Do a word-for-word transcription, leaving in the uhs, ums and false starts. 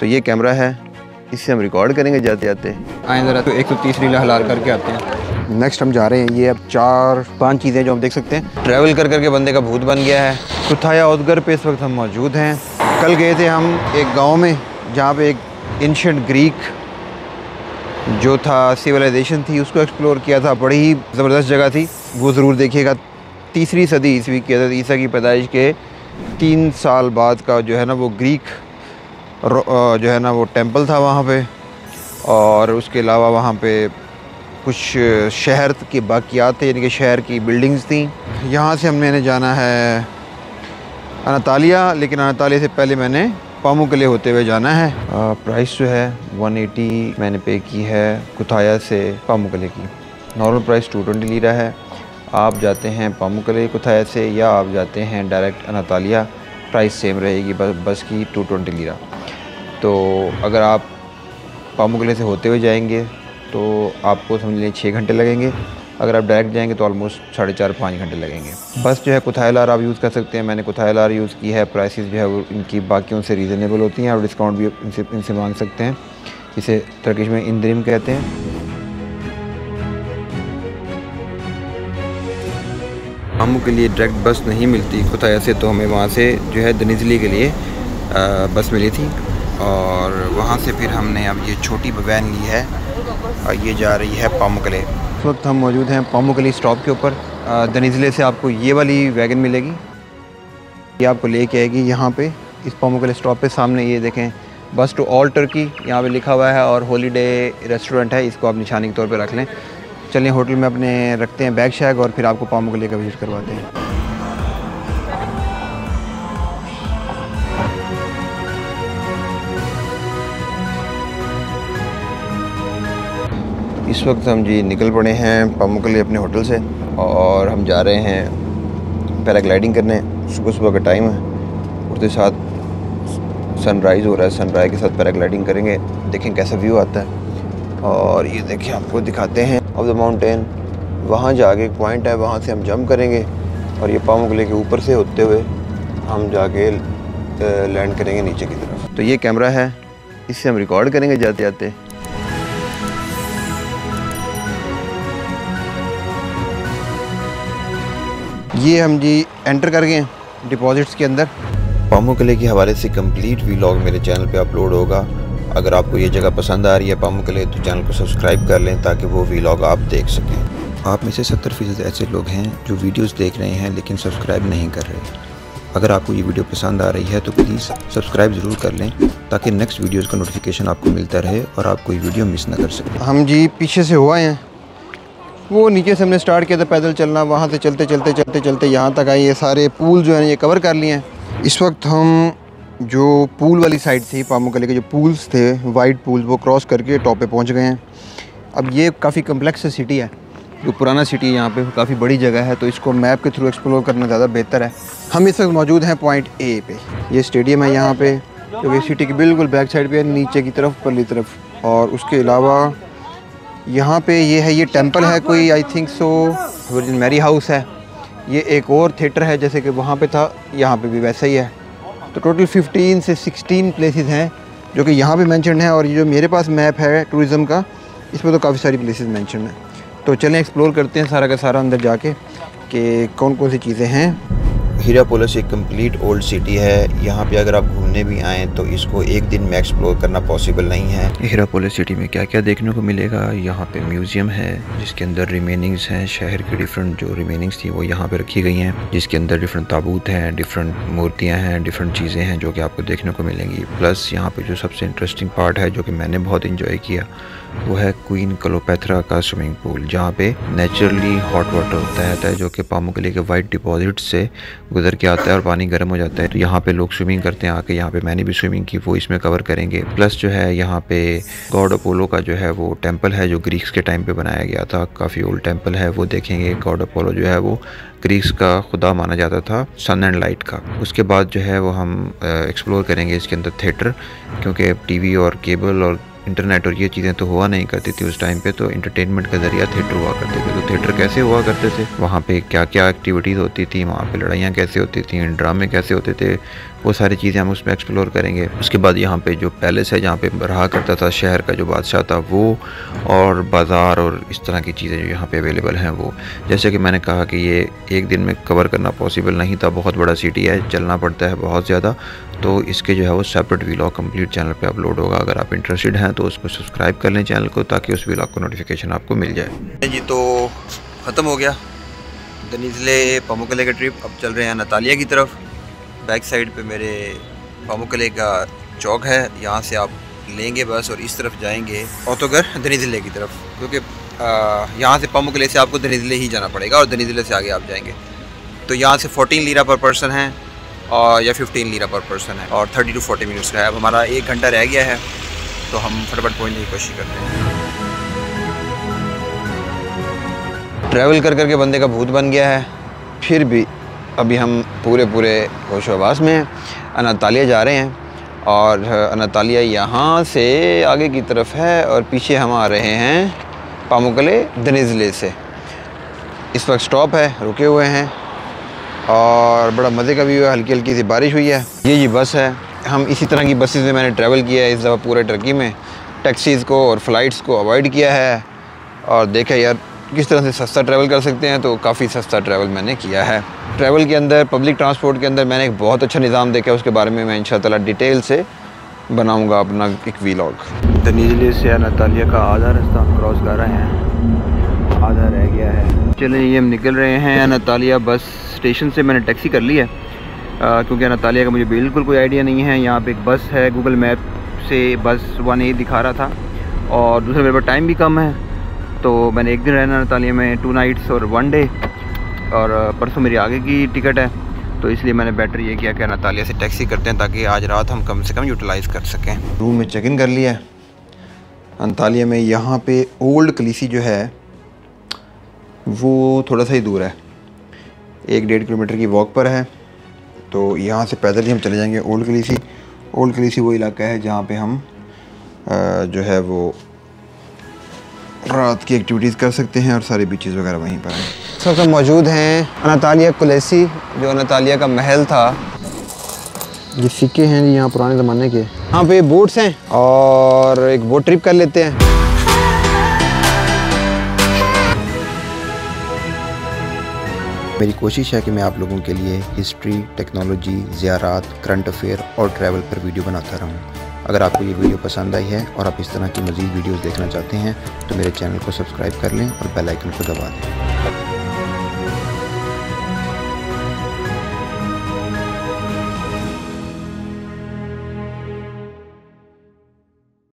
तो ये कैमरा है, इससे हम रिकॉर्ड करेंगे जाते जाते। आए ज़रा तो एक सौ तीस रीला हलाल करके आते हैं। नेक्स्ट हम जा रहे हैं, ये अब चार पांच चीज़ें जो हम देख सकते हैं। ट्रैवल कर करके बंदे का भूत बन गया है। कुथाया औदगर पे इस वक्त हम मौजूद हैं। कल गए थे हम एक गाँव में जहाँ पे एक एंशिएंट ग्रीक जो था सिविलाइजेशन थी उसको एक्सप्लोर किया था। बड़ी ही ज़बरदस्त जगह थी, वो ज़रूर देखिएगा। तीसरी सदी ईस्वी के हज़रत ईसा की पैदाइश के तीन साल बाद का जो है ना वो ग्रीक जो है ना वो टेंपल था वहाँ पे, और उसके अलावा वहाँ पे कुछ शहर के बाकियात थे, यानी कि शहर की बिल्डिंग्स थी। यहाँ से हमने जाना है अनतालिया, लेकिन अनतालिया से पहले मैंने पामुकले होते हुए जाना है। आ, प्राइस जो है एक सौ अस्सी मैंने पे की है कुथाया से पामुकले की। नॉर्मल प्राइस दो सौ बीस ली रहा है। आप जाते हैं पामुकले कुथाया से या आप जाते हैं डायरेक्ट अनतालिया, प्राइस सेम रहेगी, बस बस की दो सौ बीस ली रहा। तो अगर आप पामुकले से होते हुए जाएंगे तो आपको समझ लें छः घंटे लगेंगे, अगर आप डायरेक्ट जाएंगे तो ऑलमोस्ट साढ़े चार पाँच घंटे लगेंगे। बस जो है कुथाया लार आप यूज़ कर सकते हैं, मैंने कुथाया लार यूज़ की है। प्राइसेस जो है वो इनकी बाकियों से रीज़नेबल होती हैं, और डिस्काउंट भी इनसे इनसे मांग सकते हैं, जिसे तुर्किश में इंद्रिम कहते हैं। हम के लिए डायरेक्ट बस नहीं मिलती कुथाया से, तो हमें वहाँ से जो है दनिजली के लिए बस मिली थी, और वहाँ से फिर हमने अब ये छोटी वैन ली है और ये जा रही है पामुकले। इस वक्त हम मौजूद हैं पामुकले स्टॉप के ऊपर। दनिजले से आपको ये वाली वैगन मिलेगी, ये आपको लेके आएगी यहाँ पे इस पामुकले स्टॉप पे। सामने ये देखें बस टू ऑल टर्की यहाँ पे लिखा हुआ है, और हॉलीडे रेस्टोरेंट है, इसको आप निशानी के तौर पे रख लें। चलिए होटल में अपने रखते हैं बैग शैग, और फिर आपको पामुकले का विजिट करवाते हैं। इस वक्त हम जी निकल पड़े हैं पामुकले अपने होटल से, और हम जा रहे हैं पैराग्लाइडिंग करने। सुबह सुबह का टाइम है, उठते साथ सनराइज़ हो रहा है, सनराइज़ के साथ पैराग्लाइडिंग करेंगे, देखें कैसा व्यू आता है। और ये देखिए आपको दिखाते हैं ऑफ द माउंटेन, वहाँ जाके एक पॉइंट है, वहाँ से हम जंप करेंगे और ये पामुकले के ऊपर से होते हुए हम जाके लैंड करेंगे नीचे की तरफ। तो ये कैमरा है, इससे हम रिकॉर्ड करेंगे जाते जाते। ये हम जी एंटर कर गए हैं डिपॉजिट्स के अंदर। पामुकले के हवाले से कंप्लीट व्लॉग मेरे चैनल पे अपलोड होगा। अगर आपको ये जगह पसंद आ रही है पामुकले, तो चैनल को सब्सक्राइब कर लें ताकि वो व्लॉग आप देख सकें। आप में से सत्तर फ़ीसद ऐसे लोग हैं जो वीडियोस देख रहे हैं लेकिन सब्सक्राइब नहीं कर रहे। अगर आपको ये वीडियो पसंद आ रही है तो प्लीज़ सब्सक्राइब ज़रूर कर लें ताकि नेक्स्ट वीडियोज़ का नोटिफिकेशन आपको मिलता रहे और आप कोई वीडियो मिस ना कर सकें। हम जी पीछे से हुआ हैं, वो नीचे से हमने स्टार्ट किया था पैदल चलना, वहाँ से चलते चलते चलते चलते यहाँ तक आए। ये सारे पूल जो है ये कवर कर लिए हैं। इस वक्त हम जो पूल वाली साइड थी पामुकले के, जो पूल्स थे वाइड पूल, वो क्रॉस करके टॉप पे पहुँच गए हैं। अब ये काफ़ी कम्प्लेक्स सिटी है, जो पुराना सिटी है यहाँ पे, काफ़ी बड़ी जगह है, तो इसको मैप के थ्रू एक्सप्लोर करना ज़्यादा बेहतर है। हम इस वक्त मौजूद हैं पॉइंट ए पे। ये स्टेडियम है यहाँ पे, जो कि सिटी की बिल्कुल बैक साइड पे है, नीचे की तरफ परली तरफ। और उसके अलावा यहाँ पे ये है, ये टेंपल है कोई, I think so virgin Mary house है। ये एक और थिएटर है, जैसे कि वहाँ पे था, यहाँ पे भी वैसा ही है। तो टोटल पंद्रह से सोलह प्लेसेस हैं जो कि यहाँ पे मेंशन है, और ये जो मेरे पास मैप है टूरिज़म का, इसमें तो काफ़ी सारी प्लेसेस मेंशन है। तो चलें एक्सप्लोर करते हैं सारा का सारा अंदर जाके कि कौन कौन सी चीज़ें हैं। हीरापोलिस एक कंप्लीट ओल्ड सिटी है, यहाँ पे अगर आप घूमने भी आएँ तो इसको एक दिन में एक्सप्लोर करना पॉसिबल नहीं है। हीरापोलिस सिटी में क्या क्या देखने को मिलेगा, यहाँ पे म्यूज़ियम है जिसके अंदर रिमेनिंग्स हैं शहर की, डिफरेंट जो रिमेनिंग्स थी वो यहाँ पे रखी गई हैं, जिसके अंदर डिफरेंट ताबूत हैं, डिफरेंट मूर्तियाँ हैं, डिफरेंट चीज़ें हैं जो कि आपको देखने को मिलेंगी। प्लस यहाँ पर जो सबसे इंटरेस्टिंग पार्ट है जो कि मैंने बहुत इंजॉय किया, वो है क्वीन क्लियोपेत्रा का स्विमिंग पूल, जहाँ पे नेचुरली हॉट वाटर होता रहता है जो कि पामुकले के वाइट डिपॉजिट से गुजर के आता है और पानी गर्म हो जाता है। तो यहाँ पे लोग स्विमिंग करते हैं आके, यहाँ पे मैंने भी स्विमिंग की, वो इसमें कवर करेंगे। प्लस जो है यहाँ पे गॉड अपोलो का जो है वो टेंपल है जो ग्रीक्स के टाइम पे बनाया गया था, काफ़ी ओल्ड टेंपल है, वो देखेंगे। गॉड अपोलो जो है वो ग्रीक्स का खुदा माना जाता था, सन एंड लाइट का। उसके बाद जो है वो हम एक्सप्लोर करेंगे इसके अंदर थिएटर, क्योंकि टी वी और केबल और इंटरनेट और ये चीज़ें तो हुआ नहीं करती थी उस टाइम पे, तो एंटरटेनमेंट का ज़रिया थिएटर हुआ करते थे। तो थिएटर कैसे हुआ करते थे, वहाँ पे क्या क्या एक्टिविटीज़ होती थी, वहाँ पे लड़ाइयाँ कैसे होती थी, ड्रामे कैसे होते थे, वो सारी चीज़ें हम उसमें एक्सप्लोर करेंगे। उसके बाद यहाँ पे जो पैलेस है जहाँ पे रहा करता था शहर का जो बादशाह था वो, और बाज़ार और इस तरह की चीज़ें जो यहाँ पे अवेलेबल हैं वो, जैसे कि मैंने कहा कि ये एक दिन में कवर करना पॉसिबल नहीं था, बहुत बड़ा सिटी है, चलना पड़ता है बहुत ज़्यादा। तो इसके जो है वो सेपरेट व्लॉग कंप्लीट चैनल पे अपलोड होगा। अगर आप इंटरेस्टेड हैं तो उसको सब्सक्राइब कर लें चैनल को, ताकि उस व्लॉग को नोटिफिकेशन आपको मिल जाए। जी तो ख़त्म हो गया दनिजले पामुक्कले का ट्रिप। अब चल रहे हैं अंताल्या की तरफ। बैक साइड पे मेरे पामुक्कले का चौक है, यहाँ से आप लेंगे बस और इस तरफ जाएंगे ऑटोगर दनिजले की तरफ, क्योंकि यहाँ से पामुक्कले से आपको दनिजले ही जाना पड़ेगा और दनिजले से आगे आप जाएंगे। तो यहाँ से फोर्टीन लीरा पर पर्सन है और या फिफ्टीन लीरा पर पर्सन है और थर्टी टू फोर्टी मिनट्स का है। अब हमारा एक घंटा रह गया है तो हम फटाफट पहुँचने की कोशिश करते हैं। ट्रैवल कर करके बंदे का भूत बन गया है, फिर भी अभी हम पूरे पूरे होशोहवास में हैं। अंताल्या जा रहे हैं और अंताल्या यहाँ से आगे की तरफ है और पीछे हम आ रहे हैं पामुक्कले दनिजले से। इस वक्त स्टॉप है, रुके हुए हैं और बड़ा मज़े का व्यू है। हल्की हल्की सी बारिश हुई है। ये जी बस है, हम इसी तरह की बसेस में मैंने ट्रैवल किया है इस दफ़ा पूरे टर्की में। टैक्सीज़ को और फ़्लाइट्स को अवॉइड किया है और देखा यार किस तरह से सस्ता ट्रैवल कर सकते हैं, तो काफ़ी सस्ता ट्रैवल मैंने किया है। ट्रैवल के अंदर, पब्लिक ट्रांसपोर्ट के अंदर मैंने एक बहुत अच्छा निज़ाम देखा, उसके बारे में मैं इंशाअल्लाह डिटेल से बनाऊंगा अपना एक व्लॉग। दनिजले से अंताल्या का आधा रास्ता हम क्रॉस कर रहे हैं, आधा रह गया है। चलें ये हम निकल रहे हैं अंताल्या बस स्टेशन से। मैंने टैक्सी कर ली है क्योंकि अंताल्या का मुझे बिल्कुल कोई आइडिया नहीं है। यहाँ पर एक बस है, गूगल मैप से बस वन ए दिखा रहा था और दूसरा मेरे पास टाइम भी कम है, तो मैंने एक दिन रहना अंताल्या में, टू नाइट्स और वन डे, और परसों मेरी आगे की टिकट है। तो इसलिए मैंने बेटर ये किया कि अंताल्या से टैक्सी करते हैं ताकि आज रात हम कम से कम यूटिलाइज़ कर सकें। रूम में चेक इन कर लिया है अंताल्या में। यहाँ पे ओल्ड कलीसी जो है वो थोड़ा सा ही दूर है, एक डेढ़ किलोमीटर की वॉक पर है। तो यहाँ से पैदल ही हम चले जाएँगे ओल्ड कलीसी। ओल्ड कलीसी वो इलाका है जहाँ पर हम जो है वो रात की एक्टिविटीज़ कर सकते हैं और सारी बीचेज़ वगैरह वहीं पर हैं। सब सब मौजूद हैं अंताल्या कलेसी, जो अंताल्या का महल था। ये सिक्के हैं जी यहाँ पुराने ज़माने के। हाँ पे बोट्स हैं और एक बोट ट्रिप कर लेते हैं। मेरी कोशिश है कि मैं आप लोगों के लिए हिस्ट्री, टेक्नोलॉजी, ज़ियारात, करंट अफेयर और ट्रैवल पर वीडियो बनाता रहूँ। अगर आपको ये वीडियो पसंद आई है और आप इस तरह की मज़ीद वीडियोस देखना चाहते हैं तो मेरे चैनल को सब्सक्राइब कर लें और बेल आइकन को दबा दें।